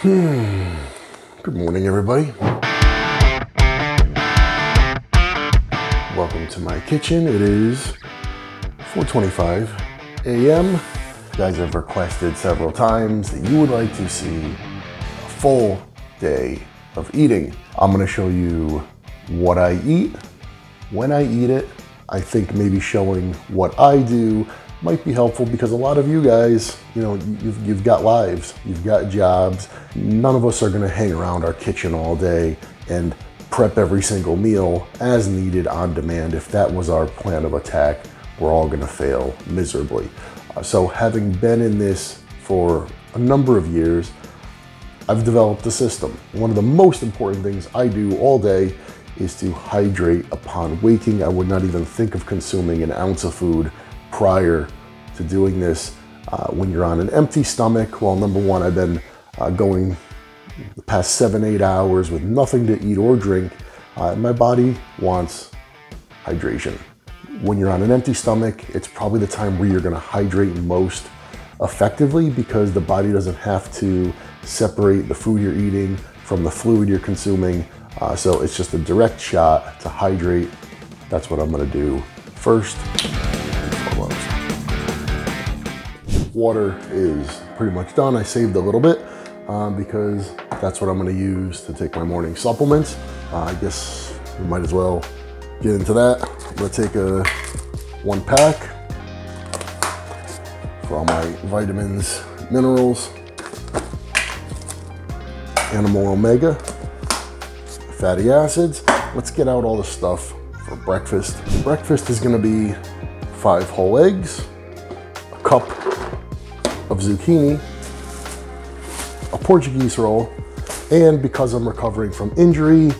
Good morning, everybody. Welcome to my kitchen. It is 4:25 a.m. You guys have requested several times that you would like to see a full day of eating. I'm going to show you what I eat, when I eat it. I think maybe showing what I do might be helpful because a lot of you guys, you know, you've got lives, you've got jobs. None of us are gonna hang around our kitchen all day and prep every single meal as needed on demand. If that was our plan of attack, we're all gonna fail miserably. So having been in this for a number of years, I've developed a system. One of the most important things I do all day is to hydrate upon waking. I would not even think of consuming an ounce of food prior to doing this. When you're on an empty stomach, well, number one, I've been going the past 7-8 hours with nothing to eat or drink. My body wants hydration. When you're on an empty stomach, it's probably the time where you're gonna hydrate most effectively because the body doesn't have to separate the food you're eating from the fluid you're consuming. So it's just a direct shot to hydrate. That's what I'm gonna do first. Water is pretty much done. I saved a little bit because that's what I'm gonna use to take my morning supplements. I guess we might as well get into that. I'm gonna take one pack for all my vitamins, minerals, Animal Omega, fatty acids. Let's get out all the stuff for breakfast. Breakfast is gonna be 5 whole eggs, a cup of zucchini, a Portuguese roll, and because I'm recovering from injury,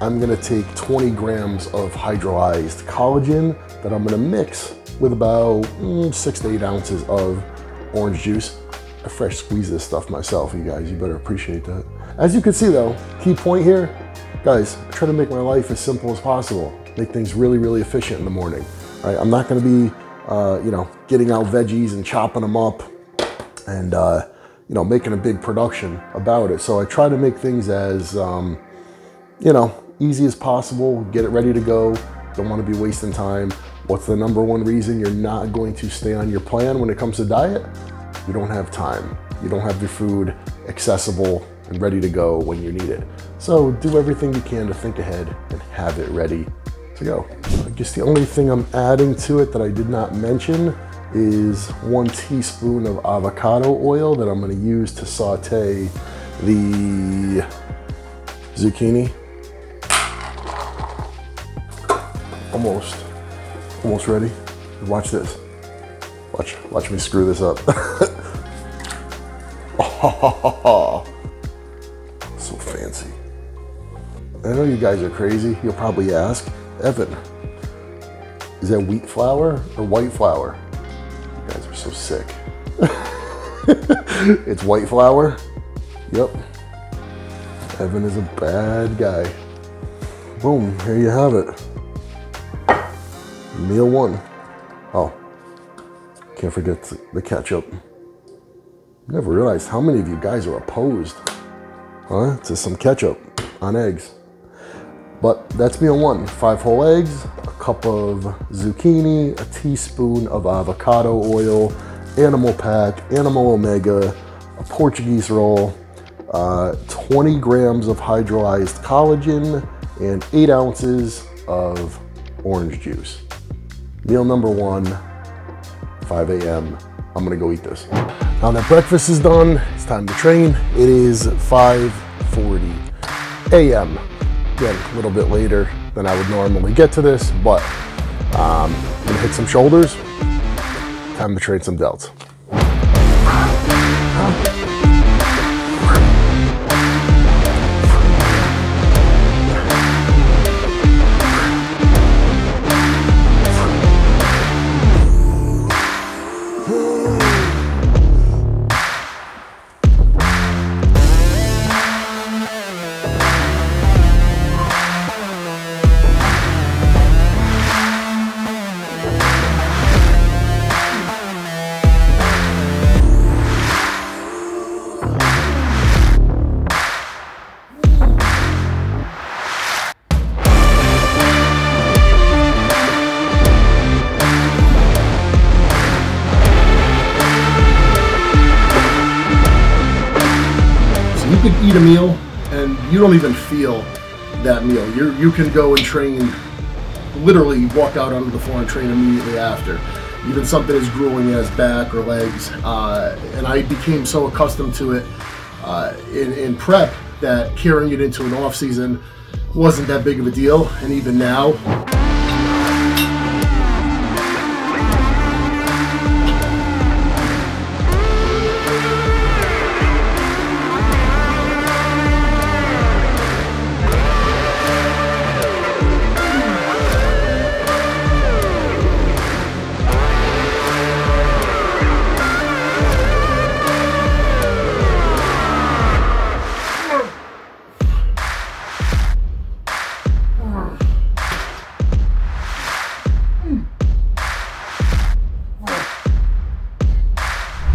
I'm gonna take 20 grams of hydrolyzed collagen that I'm gonna mix with about 6 to 8 ounces of orange juice. I fresh squeeze this stuff myself, you guys. You better appreciate that. As you can see though, key point here, guys, I try to make my life as simple as possible. Make things really, really efficient in the morning. All right, I'm not gonna be, you know, getting out veggies and chopping them up and you know, making a big production about it. So I try to make things as you know, easy as possible, get it ready to go. Don't want to be wasting time. What's the number one reason you're not going to stay on your plan when it comes to diet? You don't have time. You don't have your food accessible and ready to go when you need it. So do everything you can to think ahead and have it ready to go. I guess the only thing I'm adding to it that I did not mention is 1 teaspoon of avocado oil that I'm gonna use to saute the zucchini. Almost ready. Watch this. Watch me screw this up. Oh, so fancy. I know you guys are crazy. You'll probably ask, Evan, is that wheat flour or white flour? You guys are so sick. It's white flour. Yep. Evan is a bad guy. Boom, here you have it. Meal one. Oh, can't forget the ketchup. Never realized how many of you guys are opposed, huh, to some ketchup on eggs. But that's meal one. 5 whole eggs, a cup of zucchini, a teaspoon of avocado oil, Animal Pack, Animal Omega, a Portuguese roll, 20 grams of hydrolyzed collagen, and 8 ounces of orange juice. Meal number one, 5 a.m. I'm gonna go eat this. Now that breakfast is done, it's time to train. It is 5:40 a.m. Again, a little bit later than I would normally get to this, but I'm gonna hit some shoulders. Time to train some delts. could eat a meal and you don't even feel that meal. You can go and train, literally walk out onto the floor and train immediately after. Even something as grueling as back or legs. And I became so accustomed to it in prep that carrying it into an off season wasn't that big of a deal. And even now,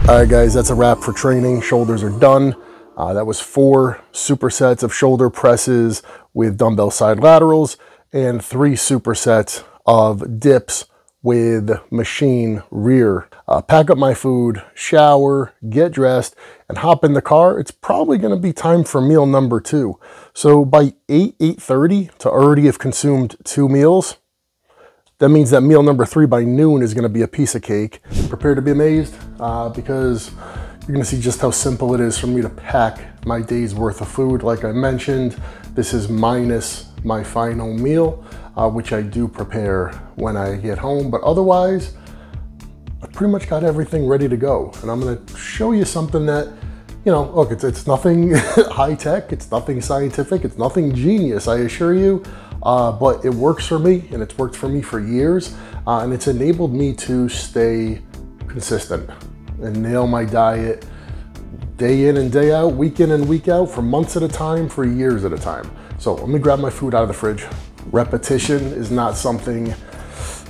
alright guys, that's a wrap for training. Shoulders are done. That was 4 supersets of shoulder presses with dumbbell side laterals and 3 supersets of dips with machine rear. Pack up my food, shower, get dressed, and hop in the car. It's probably going to be time for meal number 2. So by 8, 8:30 to already have consumed 2 meals. That means that meal number 3 by noon is gonna be a piece of cake. Prepare to be amazed because you're gonna see just how simple it is for me to pack my day's worth of food. Like I mentioned, this is minus my final meal, which I do prepare when I get home. But otherwise, I pretty much got everything ready to go. And I'm gonna show you something that, you know, look, it's nothing high tech, it's nothing scientific, it's nothing genius, I assure you. But it works for me, and it's worked for me for years, and it's enabled me to stay consistent and nail my diet day in and day out, week in and week out, for months at a time, for years at a time. So let me grab my food out of the fridge. Repetition is not something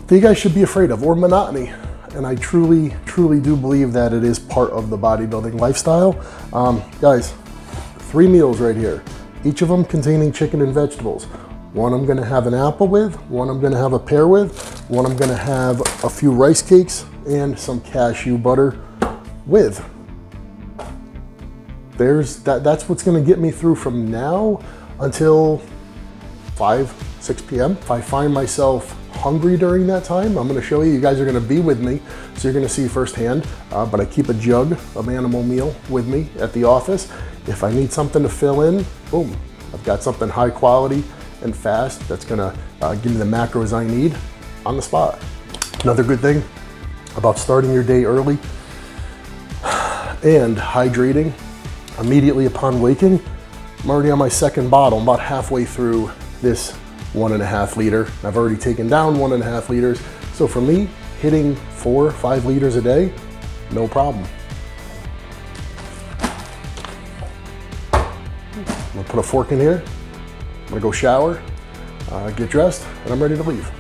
that you guys should be afraid of, or monotony. And I truly, truly do believe that it is part of the bodybuilding lifestyle. Guys, 3 meals right here, each of them containing chicken and vegetables. One I'm gonna have an apple with, one I'm gonna have a pear with, one I'm gonna have a few rice cakes and some cashew butter with. That's what's gonna get me through from now until 5, 6 p.m. If I find myself hungry during that time, I'm gonna show you, you guys are gonna be with me, so you're gonna see firsthand, but I keep a jug of Animal Meal with me at the office. If I need something to fill in, boom, I've got something high quality and fast that's gonna give me the macros I need on the spot. Another good thing about starting your day early and hydrating immediately upon waking, I'm already on my 2nd bottle. I'm about halfway through this 1.5 liter. I've already taken down 1.5 liters. So for me, hitting 4 or 5 liters a day, no problem. I'm gonna put a fork in here. I'm gonna go shower, get dressed, and I'm ready to leave.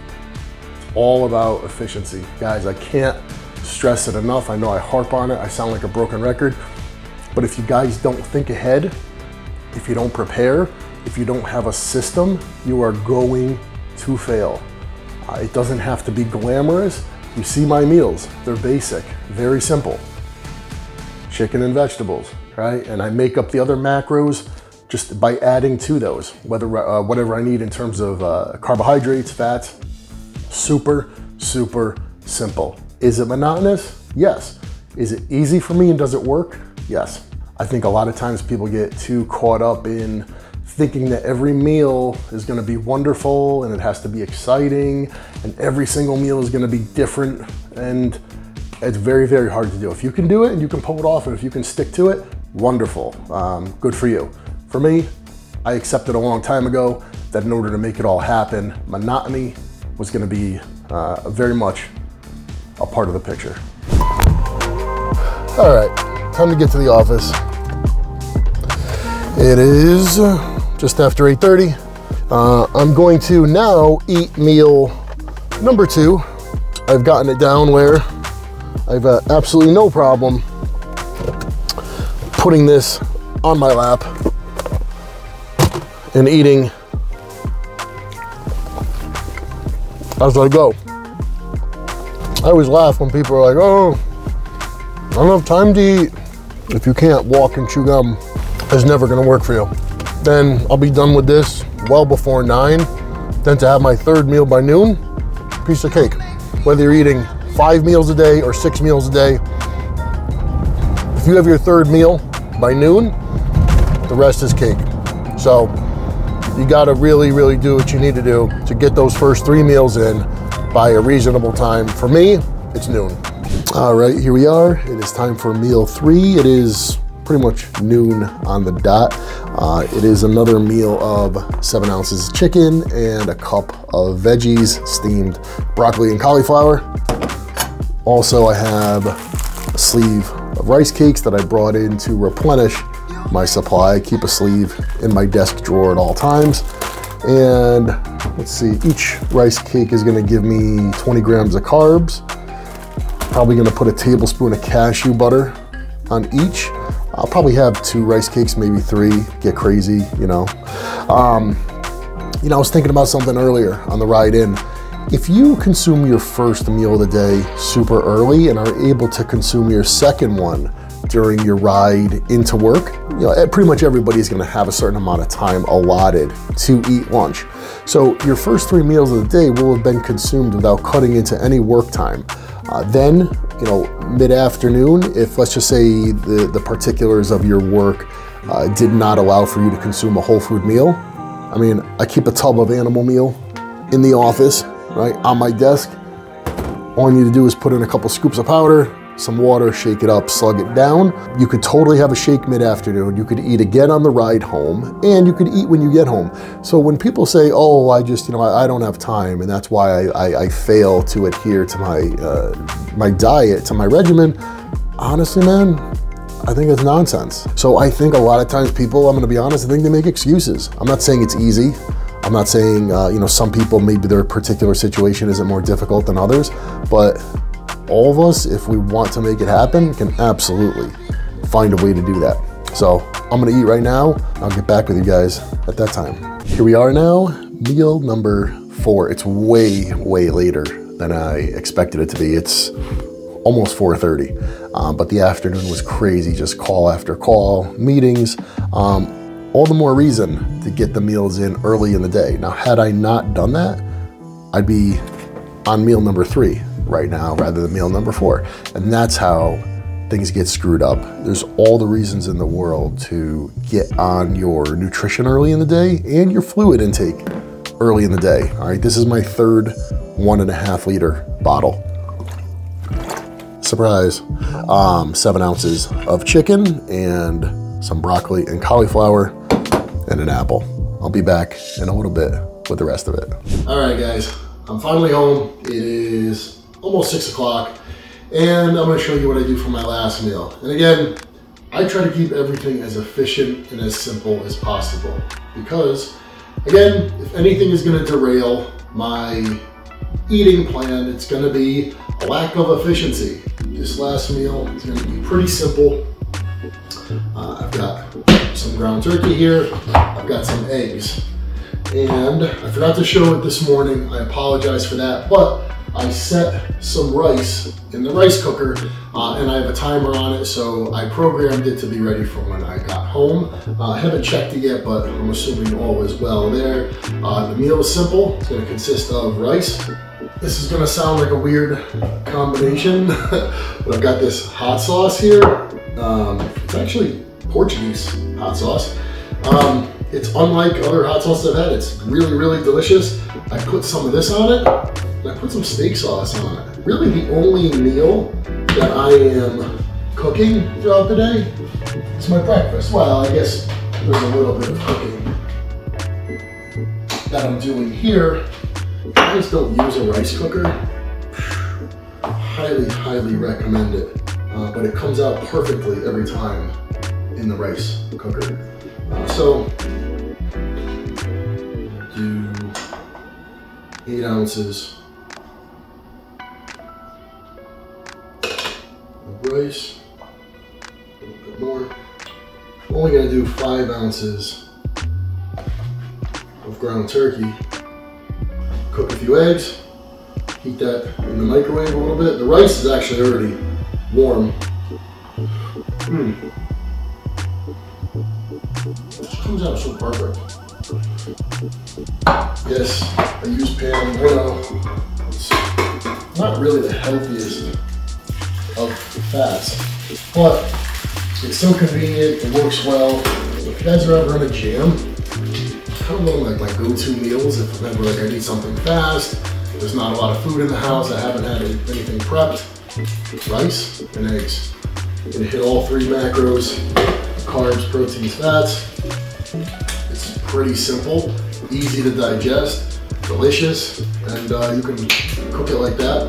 It's all about efficiency. Guys, I can't stress it enough. I know I harp on it. I sound like a broken record, but if you guys don't think ahead, if you don't prepare, if you don't have a system, you are going to fail. It doesn't have to be glamorous. You see my meals, they're basic, very simple. Chicken and vegetables, right? And I make up the other macros just by adding to those, whether whatever I need in terms of carbohydrates, fats. Super, super simple. Is it monotonous? Yes. Is it easy for me and does it work? Yes. I think a lot of times people get too caught up in thinking that every meal is gonna be wonderful and it has to be exciting and every single meal is gonna be different, and it's very, very hard to do. If you can do it and you can pull it off and if you can stick to it, wonderful, good for you. For me, I accepted a long time ago that in order to make it all happen, monotony was gonna be very much a part of the picture. All right, time to get to the office. It is just after 8:30. I'm going to now eat meal number 2. I've gotten it down where I've absolutely no problem putting this on my lap and eating as I go. I always laugh when people are like, oh, I don't have time to eat. If you can't walk and chew gum, is never gonna work for you. Then I'll be done with this well before 9. Then to have my third meal by noon, piece of cake. Whether you're eating 5 meals a day or 6 meals a day, if you have your third meal by noon, the rest is cake. So you gotta really, really do what you need to do to get those first 3 meals in by a reasonable time. For me, it's noon. All right, here we are. It is time for meal 3. It is pretty much noon on the dot. It is another meal of 7 ounces of chicken and a cup of veggies, steamed broccoli and cauliflower. Also, I have a sleeve of rice cakes that I brought in to replenish my supply. I keep a sleeve in my desk drawer at all times. And let's see, each rice cake is gonna give me 20 grams of carbs. Probably gonna put a tablespoon of cashew butter on each. I'll probably have 2 rice cakes, maybe 3, get crazy, you know. I was thinking about something earlier on the ride in. If you consume your first meal of the day super early and are able to consume your second one during your ride into work, you know, pretty much everybody's gonna have a certain amount of time allotted to eat lunch. So your first 3 meals of the day will have been consumed without cutting into any work time. Then, you know, mid-afternoon, if let's just say the particulars of your work did not allow for you to consume a whole food meal. I mean, I keep a tub of Animal Meal in the office, right, on my desk. All you need to do is put in a couple scoops of powder, some water, shake it up, slug it down. You could totally have a shake mid-afternoon. You could eat again on the ride home, and you could eat when you get home. So when people say, oh, I just, you know, I don't have time, and that's why I fail to adhere to my diet, to my regimen, honestly, man, I think it's nonsense. So I think a lot of times people, I'm gonna be honest, I think they make excuses. I'm not saying it's easy. I'm not saying, some people, maybe their particular situation isn't more difficult than others, but all of us, if we want to make it happen, can absolutely find a way to do that. So I'm gonna eat right now. I'll get back with you guys at that time. Here we are now, meal number 4. It's way, way later than I expected it to be. It's almost 4:30, but the afternoon was crazy, just call after call, meetings. All the more reason to get the meals in early in the day. Now, had I not done that, I'd be on meal number 3 right now rather than meal number 4. And that's how things get screwed up. There's all the reasons in the world to get on your nutrition early in the day and your fluid intake early in the day. All right, this is my third 1.5 liter bottle. Surprise. 7 ounces of chicken and some broccoli and cauliflower and an apple. I'll be back in a little bit with the rest of it. All right, guys, I'm finally home. It is almost 6 o'clock, and I'm gonna show you what I do for my last meal. And again, I try to keep everything as efficient and as simple as possible, because again, if anything is gonna derail my eating plan, it's gonna be a lack of efficiency. This last meal is gonna be pretty simple. I've got some ground turkey here, I've got some eggs, and I forgot to show it this morning, I apologize for that, but I set some rice in the rice cooker, and I have a timer on it, so I programmed it to be ready for when I got home. I haven't checked it yet, but I'm assuming all is well there. The meal is simple. It's going to consist of rice. This is going to sound like a weird combination, but I've got this hot sauce here. It's actually Portuguese hot sauce. It's unlike other hot sauces I've had. It's really, really delicious. I put some of this on it. I put some steak sauce on it. Really the only meal that I am cooking throughout the day is my breakfast. Well, I guess there's a little bit of cooking that I'm doing here. I just don't use a rice cooker. Highly, highly recommend it. But it comes out perfectly every time in the rice cooker. So, do 8 ounces rice, a little bit more. I'm only gonna do 5 ounces of ground turkey. Cook a few eggs, heat that in the microwave a little bit. The rice is actually already warm. She comes out so perfect. Yes, I use Pam. You know, it's not really the healthiest of fats, but it's so convenient. It works well. If you guys are ever in a jam, I don't know, like my go-to meals. If I'm ever like I need something fast, there's not a lot of food in the house. I haven't had anything prepped. Rice and eggs. You can hit all three macros: carbs, proteins, fats. It's pretty simple, easy to digest, delicious, and you can cook it like that.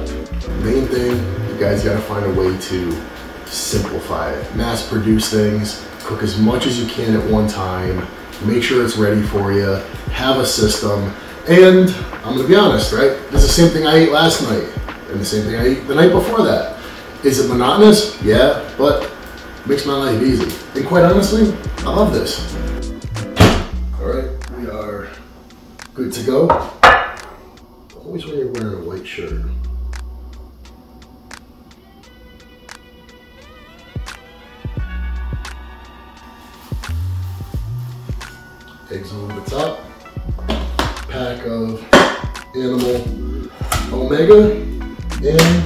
Main thing, you guys gotta find a way to simplify it. Mass produce things, cook as much as you can at one time, make sure it's ready for you, have a system, and I'm gonna be honest, right? It's the same thing I ate last night and the same thing I ate the night before that. Is it monotonous? Yeah, but it makes my life easy. And quite honestly, I love this. All right, we are good to go. Always when you're wearing a white shirt. Eggs over the top. Pack of Animal Omega and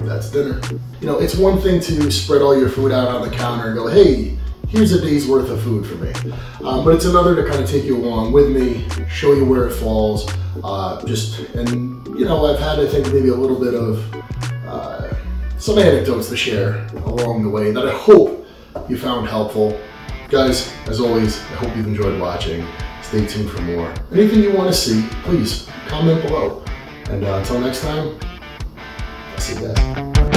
that's dinner. You know, it's one thing to spread all your food out on the counter and go, hey, here's a day's worth of food for me. But it's another to kind of take you along with me, show you where it falls. And you know, I've had, I think, maybe a little bit of some anecdotes to share along the way that I hope you found helpful. Guys, as always, I hope you've enjoyed watching. Stay tuned for more. Anything you want to see, please comment below. And until next time, see you guys.